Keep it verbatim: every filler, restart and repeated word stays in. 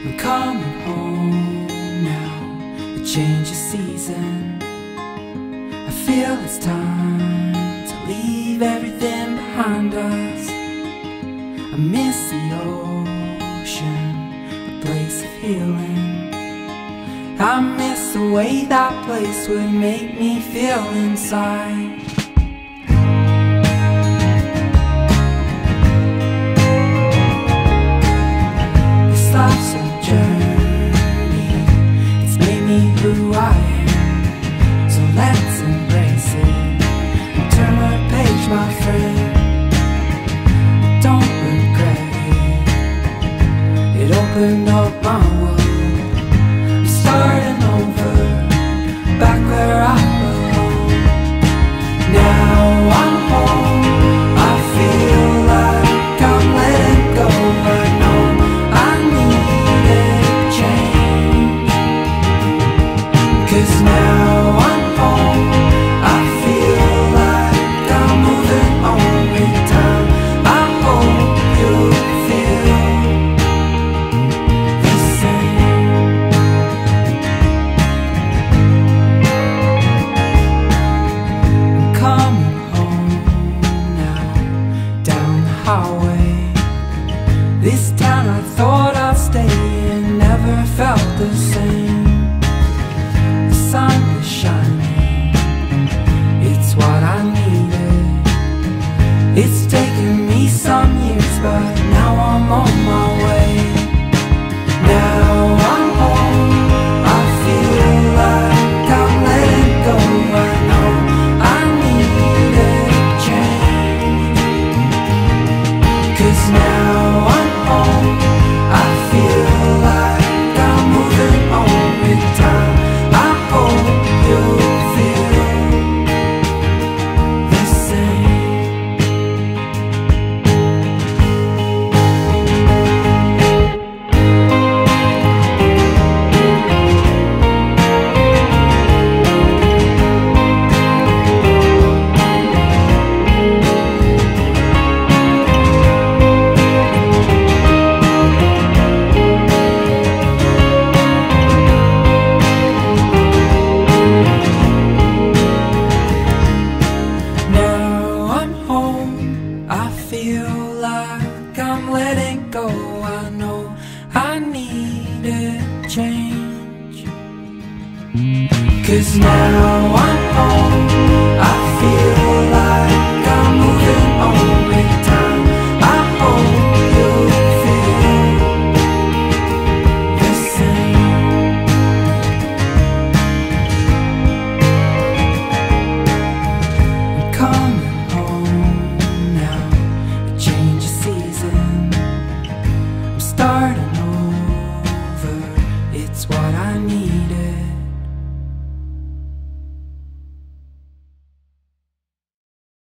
I'm coming home now, a change of season. I feel it's time to leave everything behind us. I miss the ocean, a place of healing. I miss the way that place would make me feel inside. This life's a journey, it's made me who I am. So let's embrace it and turn the page, my friend. I don't regret it, it opened up my world. Starting over, back where I belong. Now I'm home, I feel like I'm letting go. I know I need a change. 'Cause now I'm home, I feel like I'm moving on with time. I hope you feel the same. This town I thought I'd stay in never felt the same. The sun is shining, it's what I needed. It's taken me some years, but now I'm on my way. Now I'm home, I feel like I'm letting go. I know I need a change. 'Cause now I feel like I'm moving on with time. I hope you feel the same. 'Cause now I'm home, I feel like I'm moving on with time. I hope you feel the same. I'm coming